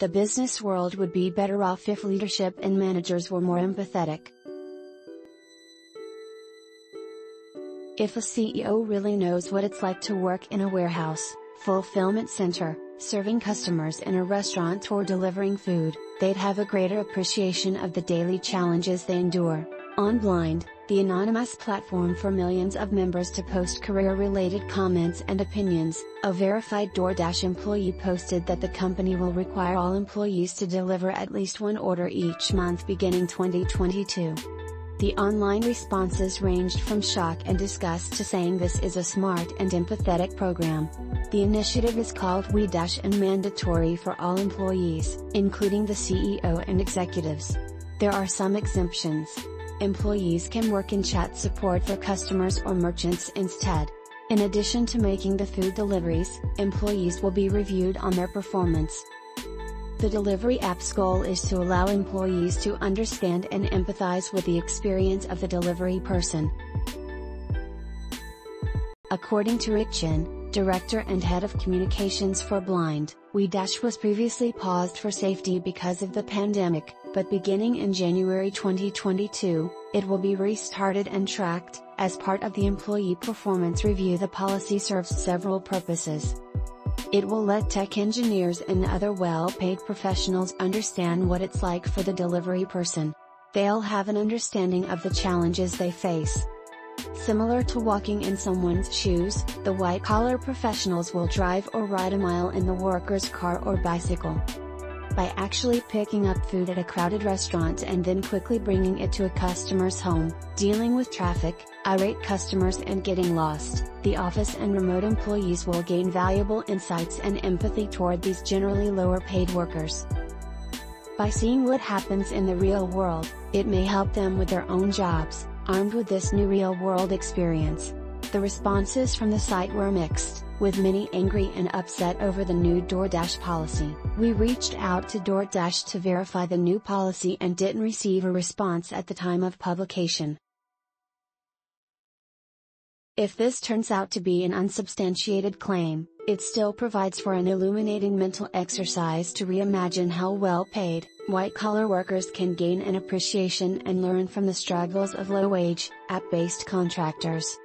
The business world would be better off if leadership and managers were more empathetic. If a CEO really knows what it's like to work in a warehouse, fulfillment center, serving customers in a restaurant or delivering food, they'd have a greater appreciation of the daily challenges they endure. On Blind, the anonymous platform for millions of members to post career-related comments and opinions, a verified DoorDash employee posted that the company will require all employees to deliver at least one order each month beginning 2022. The online responses ranged from shock and disgust to saying this is a smart and empathetic program. The initiative is called WeDash and mandatory for all employees, including the CEO and executives. There are some exemptions. Employees can work in chat support for customers or merchants instead. In addition to making the food deliveries, employees will be reviewed on their performance. The delivery app's goal is to allow employees to understand and empathize with the experience of the delivery person. According to Rick Chen, director and head of communications for Blind, WeDash was previously paused for safety because of the pandemic, but beginning in January 2022, it will be restarted and tracked. As part of the employee performance review, the policy serves several purposes. It will let tech engineers and other well-paid professionals understand what it's like for the delivery person. They'll have an understanding of the challenges they face. Similar to walking in someone's shoes, the white-collar professionals will drive or ride a mile in the worker's car or bicycle. By actually picking up food at a crowded restaurant and then quickly bringing it to a customer's home, dealing with traffic, irate customers and getting lost, the office and remote employees will gain valuable insights and empathy toward these generally lower paid workers. By seeing what happens in the real world, it may help them with their own jobs, armed with this new real world experience. The responses from the site were mixed, with many angry and upset over the new DoorDash policy. We reached out to DoorDash to verify the new policy and didn't receive a response at the time of publication. If this turns out to be an unsubstantiated claim, it still provides for an illuminating mental exercise to reimagine how well-paid, white-collar workers can gain an appreciation and learn from the struggles of low-wage, app-based contractors.